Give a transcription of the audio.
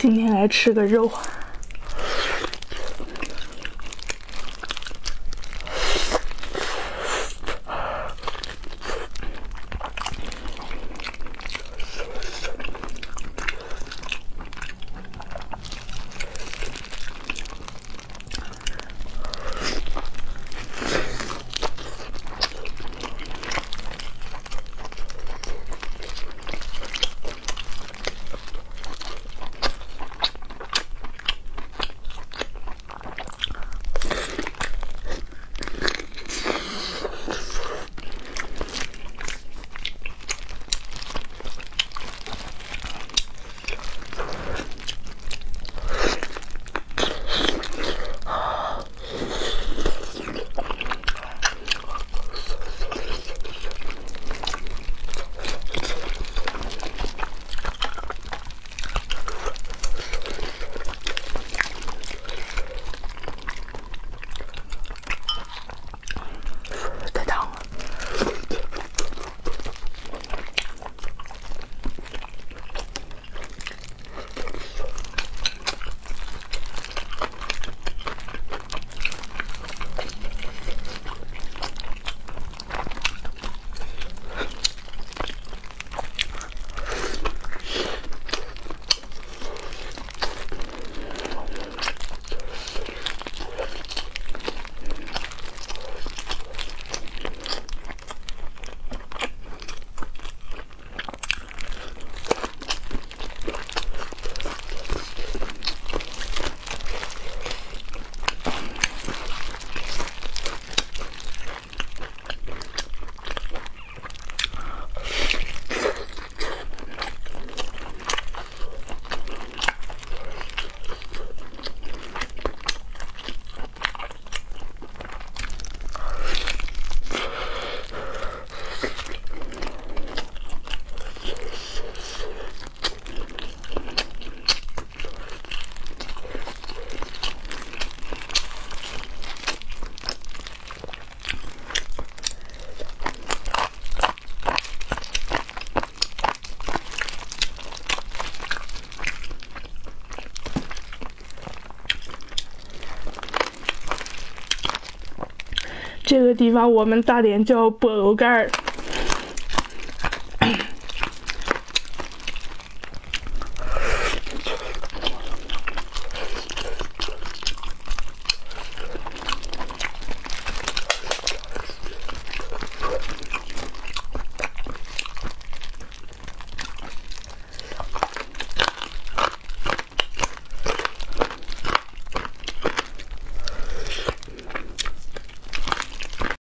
今天来吃个肉。 这个地方我们大连叫菠萝盖儿，